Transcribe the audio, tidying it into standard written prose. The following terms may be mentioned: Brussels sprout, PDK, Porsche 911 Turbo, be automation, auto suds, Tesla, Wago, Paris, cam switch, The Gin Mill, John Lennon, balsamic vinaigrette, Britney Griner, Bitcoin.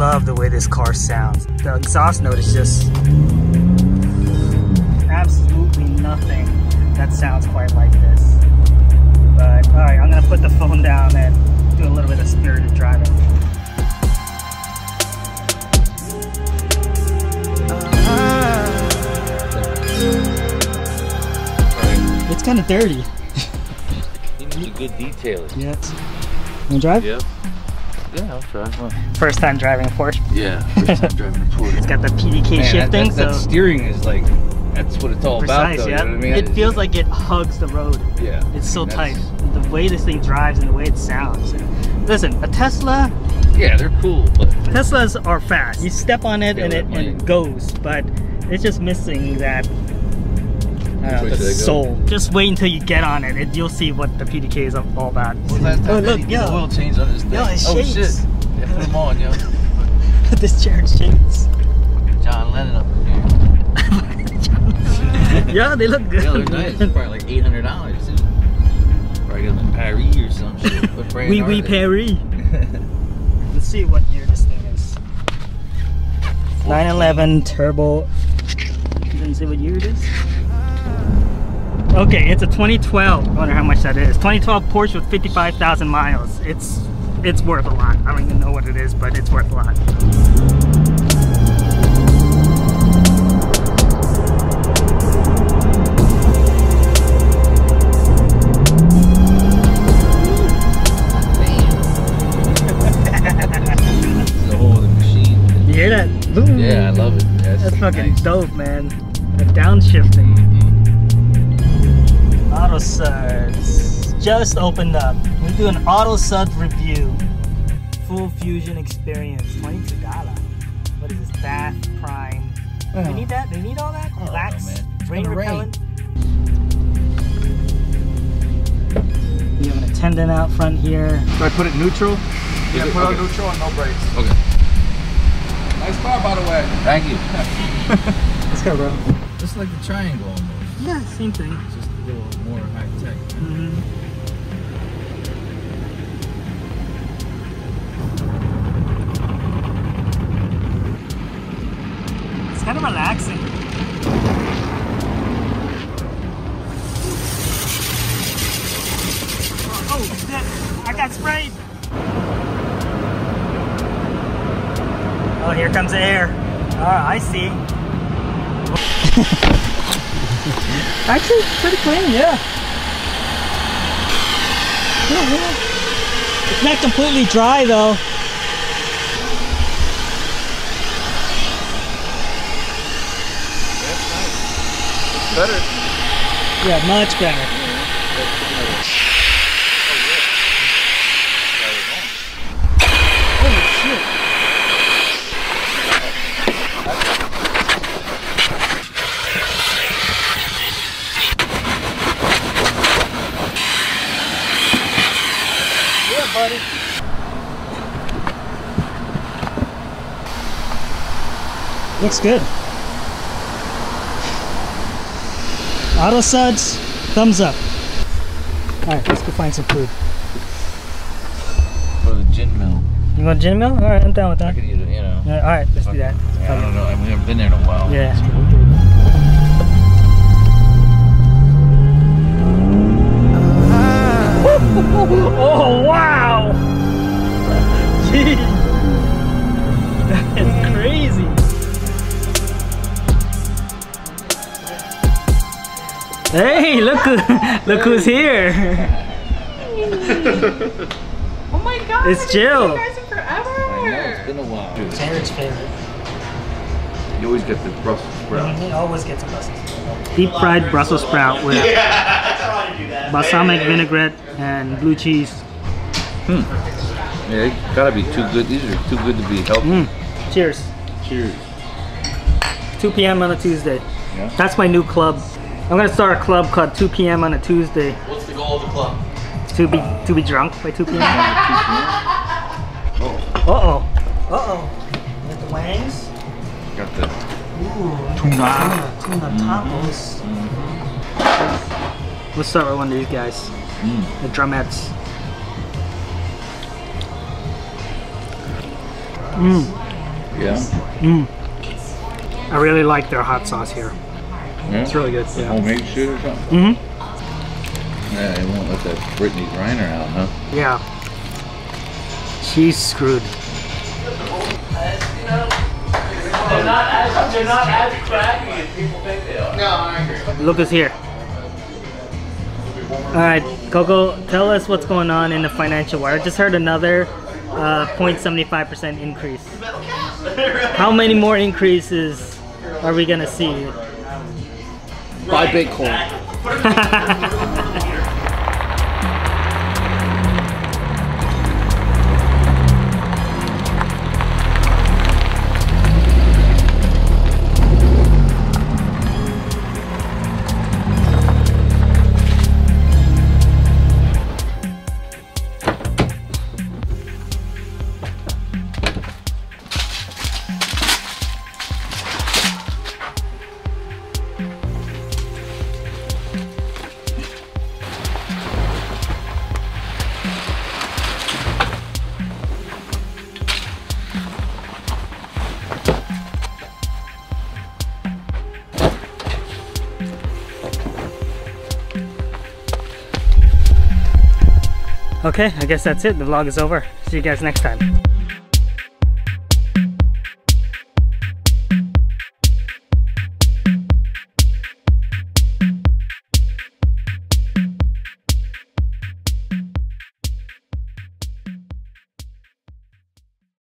love the way this car sounds. The exhaust note is just absolutely nothing that sounds quite like this. But all right, I'm gonna put the phone down and do a little bit of spirited driving. It's kind of dirty. You need good details. Yeah. Wanna drive? Yeah. Yeah, I'll try. Well, first time driving a Porsche. Yeah, first time driving a Porsche. It's got the PDK shifting. That steering is like, that's what it's all about, though, yeah. You know what I mean? It feels like it hugs the road. Yeah. It's so tight. The way this thing drives and the way it sounds. Listen, a Tesla. Yeah, they're cool. But Teslas are fast. You step on it and it goes, but it's just missing that the soul. Just wait until you get on it, and you'll see what the PDK is all about. Well, oh look, yo! The oil change on this thing. Yo, it shakes. Oh shit! Yeah, put them on, yo. This chair shakes. John Lennon up in here. Yeah, they look good. Yeah, they're nice. It's probably like $800. Dude. Probably got them in Paris or some shit. Oui, Paris. Let's see what year this thing is. 911 Turbo. You didn't say what year it is. Okay, it's a 2012. I wonder how much that is. 2012 Porsche with 55,000 miles. It's worth a lot. I don't even know what it is, but it's worth a lot. It's the whole machine. You hear that? Boom. Yeah, I love it. Yeah, that's fucking nice. Dope, man. The downshifting. Auto Suds just opened up. We're doing an Auto Suds review. Full fusion experience, $22. What is this? Bath prime. Oh. Do we need that? Do we need all that? Relax. Rain repellent. We have an attendant out front here. Do I put it neutral? Yeah, put it on neutral and no brakes. Okay. Nice car, by the way. Thank you. Let's go, bro. Just like the triangle almost. Yeah, same thing. Just a little more high tech. It's kind of relaxing. Oh shit! I got sprayed. Oh, here comes the air. Ah, I see. Actually, pretty clean, yeah. It's not completely dry though. That's nice. It's better. Yeah, much better. Holy shit. Buddy. Looks good. Auto Suds, thumbs up. All right, let's go find some food. Go to the gin mill. You want gin mill? All right, I'm down with that. I could eat it, you know. All right, let's do that. Yeah, I don't know. I mean, we haven't been there in a while. Yeah. Oh wow! Jeez, that is crazy. Hey, look who's here! Oh my God! It's Jill. Guys in forever. I know, it's been a while. Jared's favorite. You always get the Brussels sprout. He always gets a Brussels sprout. Deep fried Brussels sprout with balsamic vinaigrette and blue cheese. Yeah, it's gotta be too good. These are too good to be healthy. Cheers. Cheers. 2 p.m. on a Tuesday. Yeah. That's my new club. I'm gonna start a club called 2 p.m. on a Tuesday. What's the goal of the club? To be drunk by 2 p.m. Uh oh. With the wangs. Got the tuna tacos. Let's start with one of these guys. The drumettes. Yeah. I really like their hot sauce here. Yeah? It's really good. Yeah. Homemade shit or something? Mm-hmm. Yeah, they won't let that Britney Griner out, huh? Yeah. She's screwed. They're not as crappy as people think they are. No, I agree. Lucas here. Alright, Coco, tell us what's going on in the financial wire. I just heard another 0.75% increase. How many more increases are we gonna see? Buy Bitcoin. Okay, I guess that's it. The vlog is over. See you guys next time.